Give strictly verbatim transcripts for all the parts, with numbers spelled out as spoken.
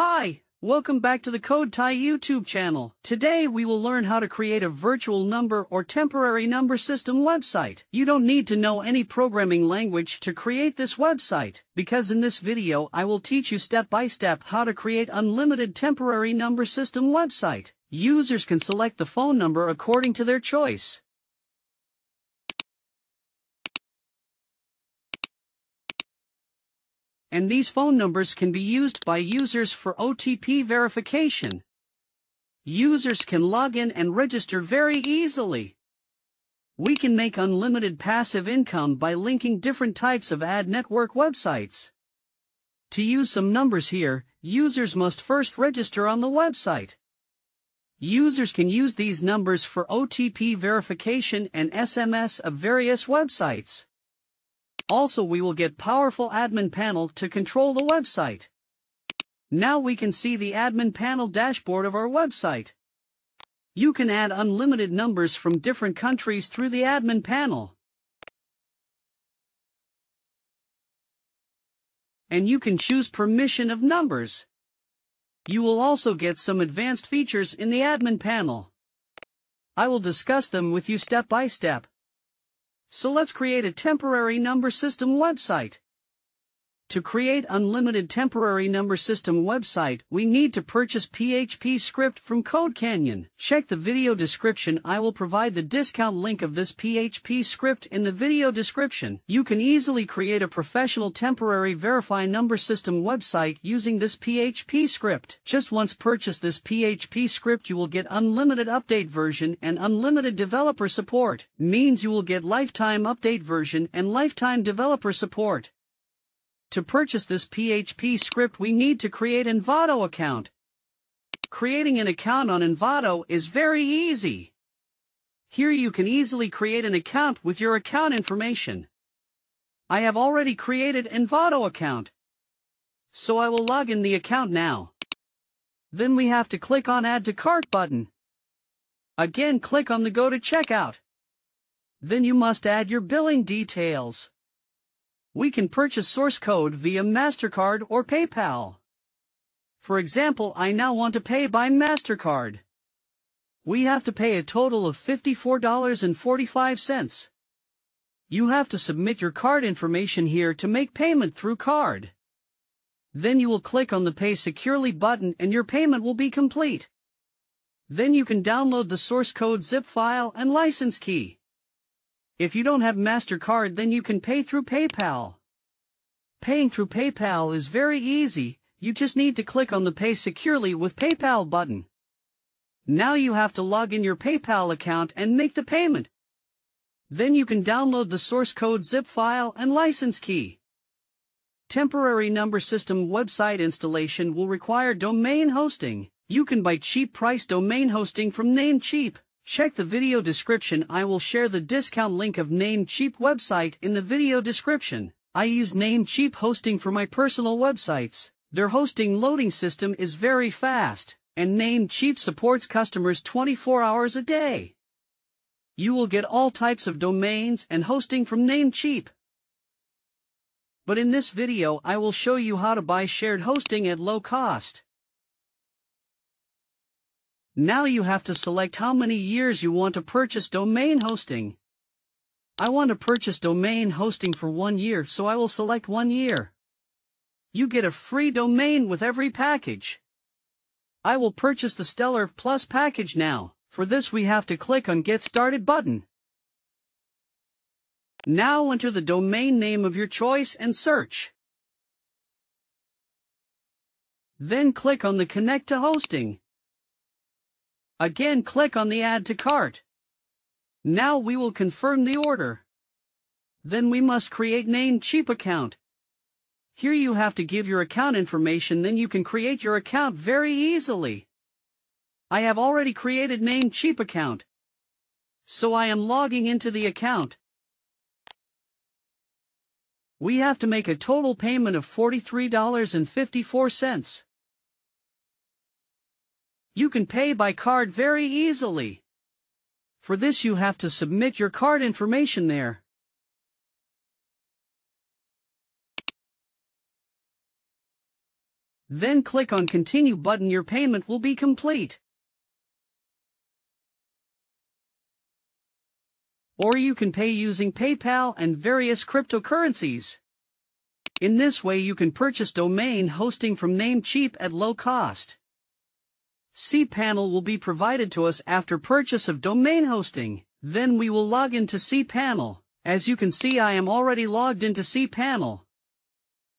Hi, welcome back to the Codetai YouTube channel. Today we will learn how to create a virtual number or temporary number system website. You don't need to know any programming language to create this website, because in this video I will teach you step by step how to create unlimited temporary number system website. Users can select the phone number according to their choice. And these phone numbers can be used by users for O T P verification. Users can log in and register very easily. We can make unlimited passive income by linking different types of ad network websites. To use some numbers here, users must first register on the website. Users can use these numbers for O T P verification and S M S of various websites. Also, we will get powerful admin panel to control the website. Now we can see the admin panel dashboard of our website. You can add unlimited numbers from different countries through the admin panel. And you can choose permission of numbers. You will also get some advanced features in the admin panel. I will discuss them with you step by step. So let's create a temporary number system website. To create unlimited temporary number system website, we need to purchase P H P script from Code Canyon. Check the video description. I will provide the discount link of this P H P script in the video description. You can easily create a professional temporary verify number system website using this P H P script. Just once purchase this P H P script, you will get unlimited update version and unlimited developer support. Means you will get lifetime update version and lifetime developer support. To purchase this P H P script, we need to create an Envato account. Creating an account on Envato is very easy. Here you can easily create an account with your account information. I have already created an Envato account. So I will log in the account now. Then we have to click on Add to Cart button. Again, click on the Go to Checkout. Then you must add your billing details. We can purchase source code via MasterCard or PayPal. For example, I now want to pay by MasterCard. We have to pay a total of fifty-four dollars and forty-five cents. You have to submit your card information here to make payment through card. Then you will click on the Pay Securely button and your payment will be complete. Then you can download the source code zip file and license key. If you don't have MasterCard, then you can pay through PayPal. Paying through PayPal is very easy. You just need to click on the Pay Securely with PayPal button. Now you have to log in your PayPal account and make the payment. Then you can download the source code zip file and license key. Temporary number system website installation will require domain hosting. You can buy cheap price domain hosting from Namecheap. Check the video description. I will share the discount link of Namecheap website in the video description. I use Namecheap hosting for my personal websites. Their hosting loading system is very fast, and Namecheap supports customers twenty-four hours a day. You will get all types of domains and hosting from Namecheap. But in this video I will show you how to buy shared hosting at low cost. Now you have to select how many years you want to purchase domain hosting. I want to purchase domain hosting for one year, so I will select one year. You get a free domain with every package. I will purchase the Stellar Plus package now. For this we have to click on Get Started button. Now enter the domain name of your choice and search. Then click on the Connect to Hosting. Again, click on the Add to Cart. Now we will confirm the order. Then we must create Namecheap account. Here you have to give your account information, then you can create your account very easily. I have already created Namecheap account. So I am logging into the account. We have to make a total payment of forty-three dollars and fifty-four cents. You can pay by card very easily. For this you have to submit your card information there. Then click on Continue button. Your payment will be complete. Or you can pay using PayPal and various cryptocurrencies. In this way you can purchase domain hosting from Namecheap at low cost. cPanel will be provided to us after purchase of domain hosting. Then we will log into cPanel. As you can see, I am already logged into cPanel.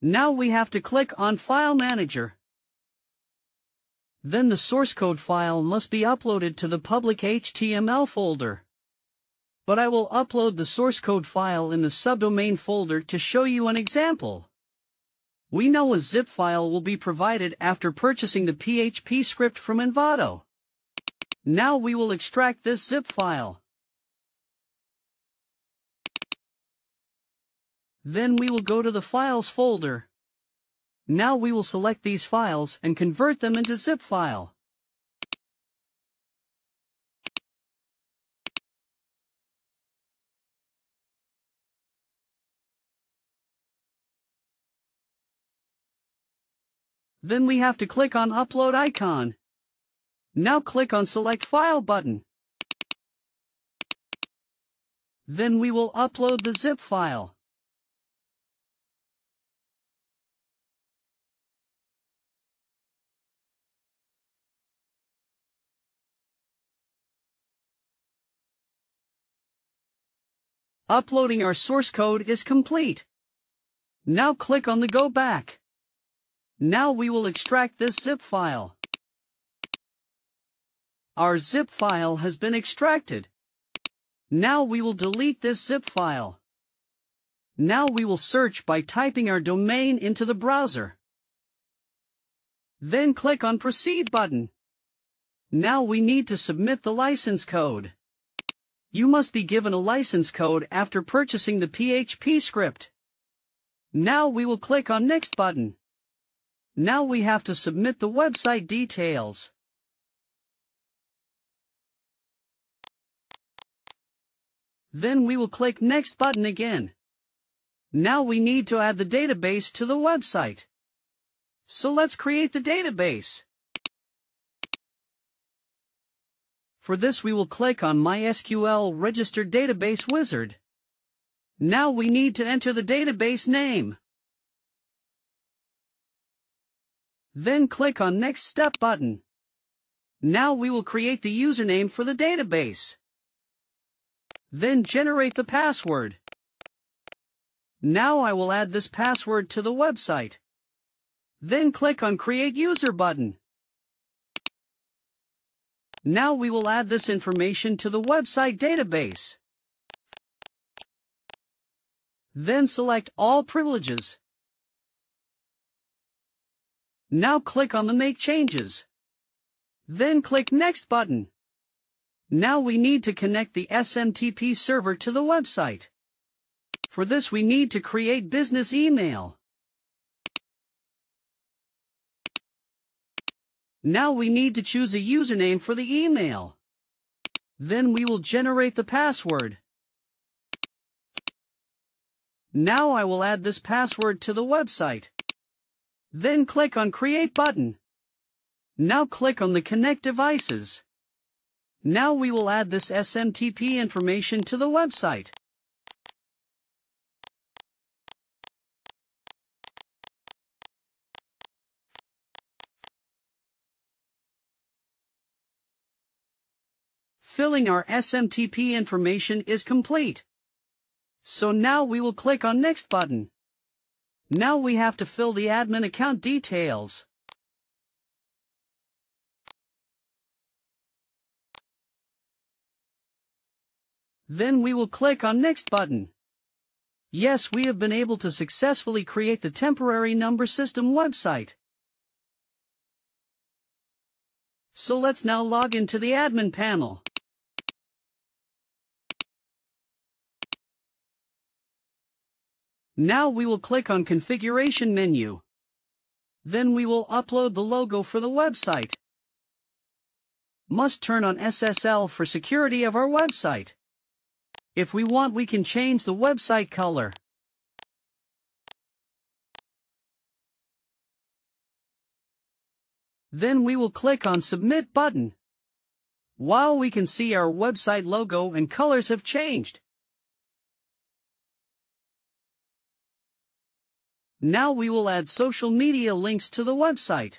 Now we have to click on File Manager. Then the source code file must be uploaded to the public H T M L folder. But I will upload the source code file in the subdomain folder to show you an example. We know a zip file will be provided after purchasing the P H P script from Envato. Now we will extract this zip file. Then we will go to the Files folder. Now we will select these files and convert them into zip file. Then we have to click on Upload icon. Now click on Select File button. Then we will upload the zip file. Uploading our source code is complete. Now click on the Go Back. Now we will extract this zip file. Our zip file has been extracted. Now we will delete this zip file. Now we will search by typing our domain into the browser. Then click on Proceed button. Now we need to submit the license code. You must be given a license code after purchasing the P H P script. Now we will click on Next button. Now we have to submit the website details. Then we will click Next button again. Now we need to add the database to the website. So let's create the database. For this we will click on MySQL Register Database Wizard. Now we need to enter the database name. Then click on Next Step button. Now we will create the username for the database. Then generate the password. Now I will add this password to the website. Then click on Create User button. Now we will add this information to the website database. Then select All Privileges. Now click on the Make Changes. Then click Next button. Now we need to connect the S M T P server to the website. For this we need to create business email. Now we need to choose a username for the email. Then we will generate the password. Now I will add this password to the website. Then click on Create button. Now click on the Connect Devices. Now we will add this S M T P information to the website. Filling our S M T P information is complete. So now we will click on Next button. Now we have to fill the admin account details. Then we will click on Next button. Yes, we have been able to successfully create the temporary number system website. So let's now log into the admin panel. Now we will click on Configuration menu. Then we will upload the logo for the website. Must turn on S S L for security of our website. If we want, we can change the website color. Then we will click on Submit button. Wow, we can see our website logo and colors have changed. Now we will add social media links to the website.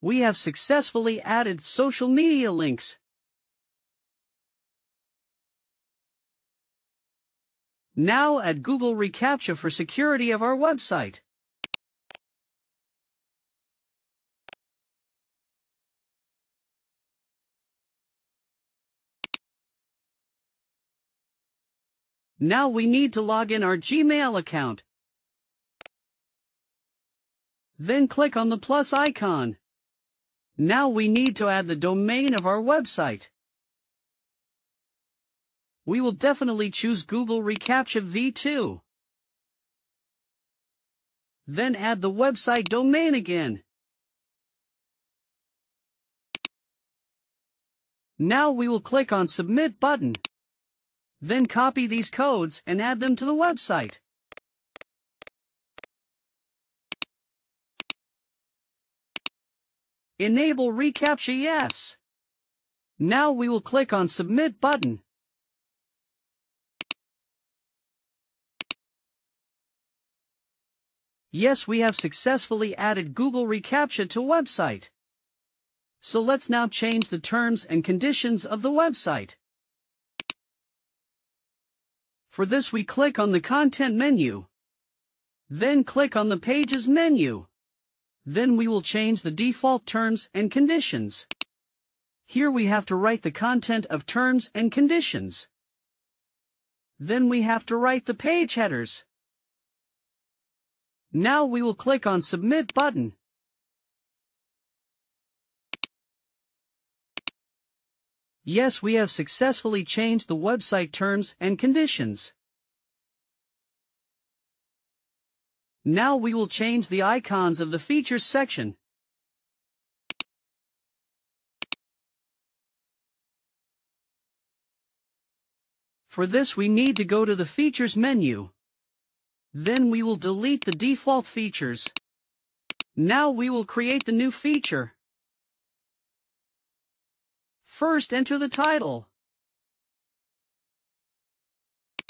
We have successfully added social media links. Now add Google reCAPTCHA for security of our website. Now we need to log in our Gmail account. Then click on the plus icon. Now we need to add the domain of our website. We will definitely choose Google reCAPTCHA v two. Then add the website domain again. Now we will click on Submit button. Then copy these codes and add them to the website. Enable reCAPTCHA yes. Now we will click on Submit button. Yes, we have successfully added Google reCAPTCHA to website. So let's now change the terms and conditions of the website. For this we click on the Content menu. Then click on the Pages menu. Then we will change the default terms and conditions. Here we have to write the content of terms and conditions. Then we have to write the page headers. Now we will click on Submit button. Yes, we have successfully changed the website terms and conditions. Now we will change the icons of the Features section. For this we need to go to the Features menu. Then we will delete the default features. Now we will create the new feature. First enter the title.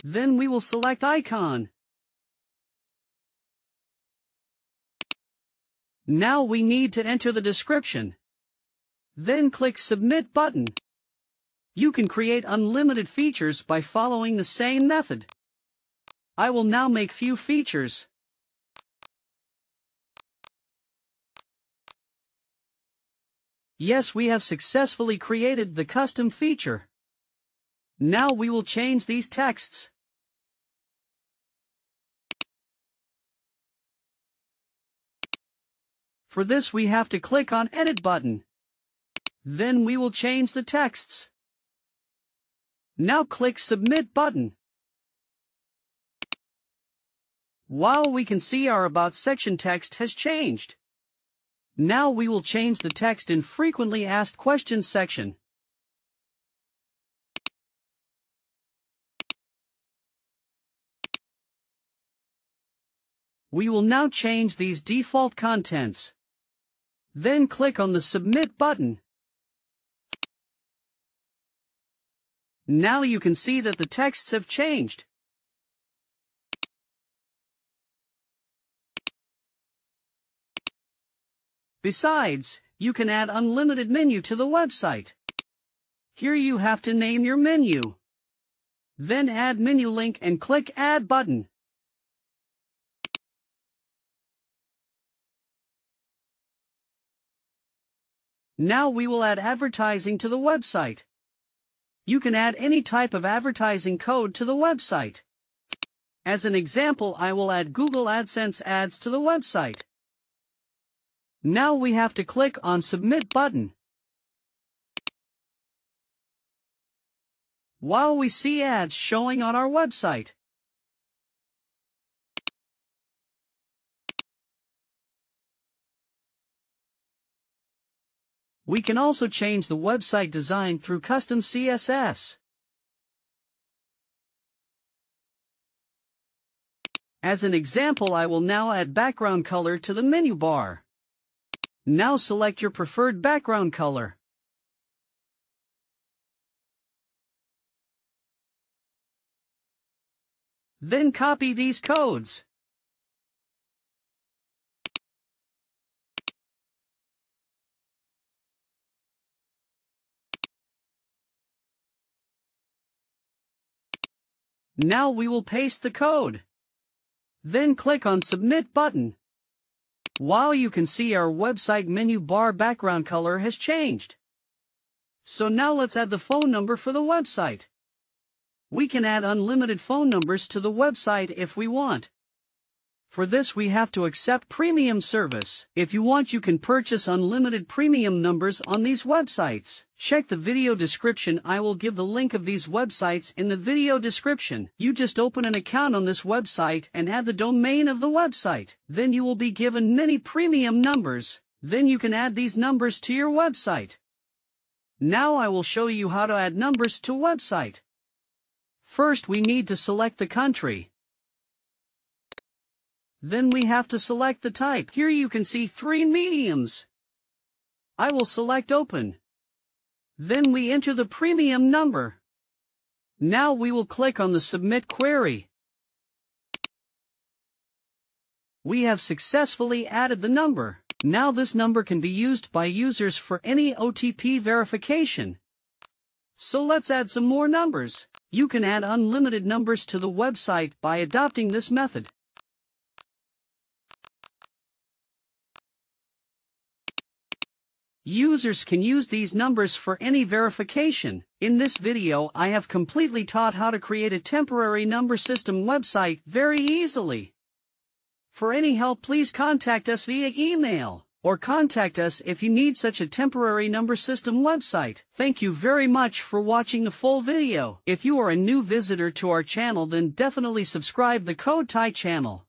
Then we will select icon. Now we need to enter the description. Then click Submit button. You can create unlimited features by following the same method. I will now make few features. Yes, we have successfully created the custom feature. Now we will change these texts. For this we have to click on Edit button. Then we will change the texts. Now click Submit button. Wow, we can see our About section text has changed. Now we will change the text in Frequently Asked Questions section. We will now change these default contents. Then click on the Submit button. Now you can see that the texts have changed. Besides, you can add unlimited menu to the website. Here you have to name your menu. Then add menu link and click Add button. Now we will add advertising to the website. You can add any type of advertising code to the website. As an example, I will add Google AdSense ads to the website. Now we have to click on Submit button. Wow, we see ads showing on our website. We can also change the website design through custom C S S. As an example, I will now add background color to the menu bar. Now select your preferred background color. Then copy these codes. Now we will paste the code. Then click on Submit button. Wow, you can see our website menu bar background color has changed. So now let's add the phone number for the website. We can add unlimited phone numbers to the website if we want. For this we have to accept premium service. If you want, you can purchase unlimited premium numbers on these websites. Check the video description. I will give the link of these websites in the video description. You just open an account on this website and add the domain of the website. Then you will be given many premium numbers. Then you can add these numbers to your website. Now I will show you how to add numbers to website. First we need to select the country. Then we have to select the type. Here you can see three mediums. I will select open. Then we enter the premium number. Now we will click on the Submit query. We have successfully added the number. Now this number can be used by users for any O T P verification. So let's add some more numbers. You can add unlimited numbers to the website by adopting this method. Users can use these numbers for any verification. In this video, I have completely taught how to create a temporary number system website very easily. For any help, please contact us via email, or contact us if you need such a temporary number system website. Thank you very much for watching the full video. If you are a new visitor to our channel, then definitely subscribe the Codetai channel.